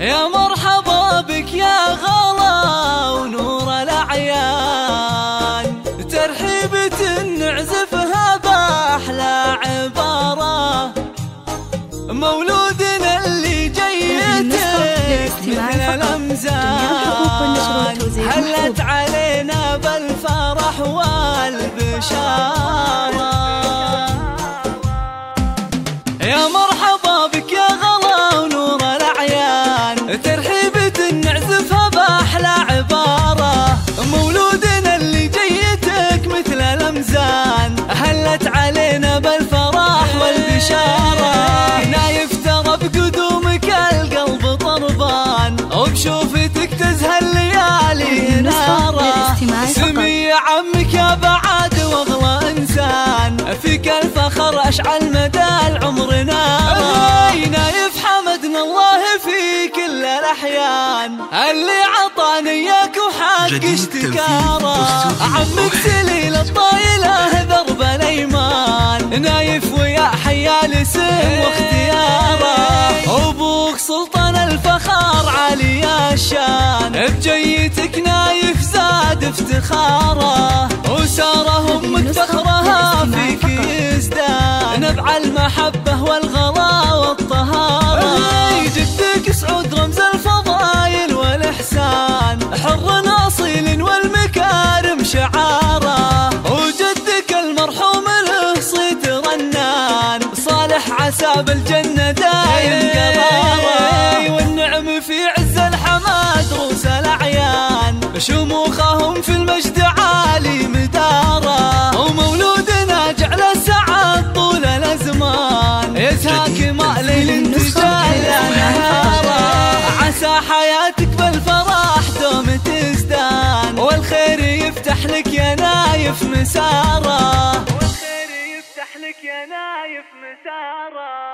يا مرحبا بك يا غلا ونور الأعيان، ترحيبة نعزفها بأحلى عبارة، مولودنا اللي جيتك مثل الأمزان، هلت علينا بالفرح والبشارة. يا مرحبا بك يا غلا ونور الأعيان، ترحيبة نعزفها بأحلى عبارة، مولودنا اللي جيتك مثل الأمزان، هلت علينا بالفرح والبشارة. نايف ترى بقدومك القلب طربان، وبشوفتك تزهى الليالي نارة. سمي يا عمك يا بعاد وأغلى إنسان، فيك الفخر أشعل مدى العمر نارة. نايف حمدنا الله في كل الأحيان، اللي عطاني إياك وحق اشتكاره. عمك سليل الطايلة ذرب الأيمان، نايف ويا حيال سن واختياره. أبوك سلطان الفخار علي الشان، بجيتك نايف زاد افتخاره. وساره أمك فخرها فيك يزداد، نبع المحبة والغلا والطهارة. جدك سعود رمز الفضائل والإحسان، حر أصيل والمكارم شعاره. وجدك المرحوم له صيت رنان، صالح عسى بالجنة دايم قراره. والنعم في عز الحماد رؤوس الأعيان، شموخهم في المجد عالي مداره. ومولودنا جعل السعد طول الأزمان، يزهاك ما ليل تجلى نهاره. عسى حياتك بالفرح دوم تزدان، والخير يفتح لك يا نايف مساره.